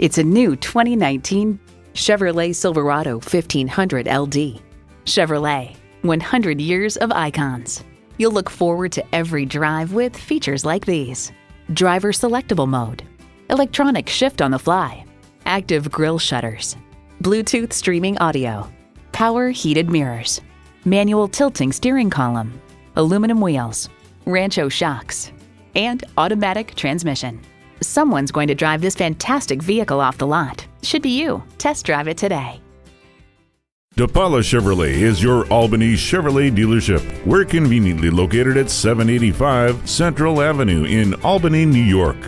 It's a new 2019 Chevrolet Silverado 1500 LD. Chevrolet, 100 years of icons. You'll look forward to every drive with features like these: driver selectable mode, electronic shift on the fly, active grille shutters, Bluetooth streaming audio, power heated mirrors, manual tilting steering column, aluminum wheels, Rancho shocks, and automatic transmission. Someone's going to drive this fantastic vehicle off the lot. Should be you. Test drive it today. DePaula Chevrolet is your Albany Chevrolet dealership. We're conveniently located at 785 Central Avenue in Albany, New York.